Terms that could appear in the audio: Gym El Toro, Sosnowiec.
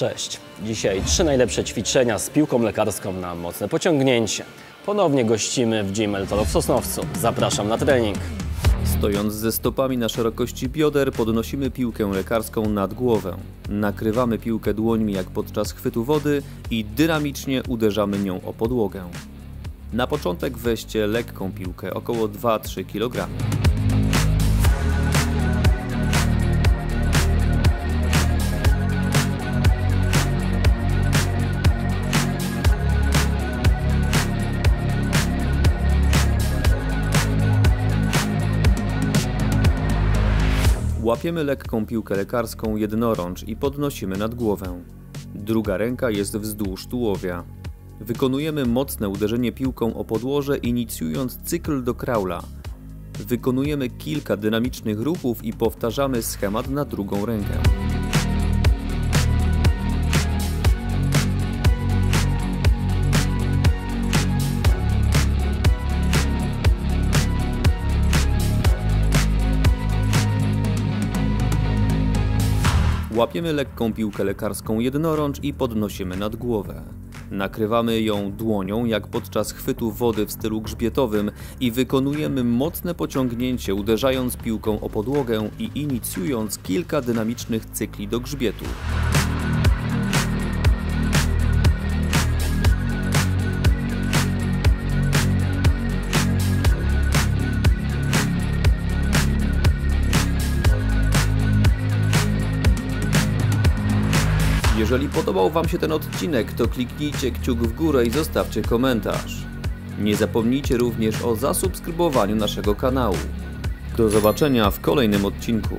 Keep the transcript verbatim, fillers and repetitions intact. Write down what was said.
Cześć! Dzisiaj trzy najlepsze ćwiczenia z piłką lekarską na mocne pociągnięcie. Ponownie gościmy w Gym El Toro w Sosnowcu. Zapraszam na trening. Stojąc ze stopami na szerokości bioder podnosimy piłkę lekarską nad głowę. Nakrywamy piłkę dłońmi jak podczas chwytu wody i dynamicznie uderzamy nią o podłogę. Na początek weźcie lekką piłkę, około dwa do trzech kilogramów. Łapiemy lekką piłkę lekarską jednorącz i podnosimy nad głowę. Druga ręka jest wzdłuż tułowia. Wykonujemy mocne uderzenie piłką o podłoże, inicjując cykl do kraula. Wykonujemy kilka dynamicznych ruchów i powtarzamy schemat na drugą rękę. Łapiemy lekką piłkę lekarską jednorącz i podnosimy nad głowę. Nakrywamy ją dłonią jak podczas chwytu wody w stylu grzbietowym i wykonujemy mocne pociągnięcie, uderzając piłką o podłogę i inicjując kilka dynamicznych cykli do grzbietu. Jeżeli podobał Wam się ten odcinek, to kliknijcie kciuk w górę i zostawcie komentarz. Nie zapomnijcie również o zasubskrybowaniu naszego kanału. Do zobaczenia w kolejnym odcinku.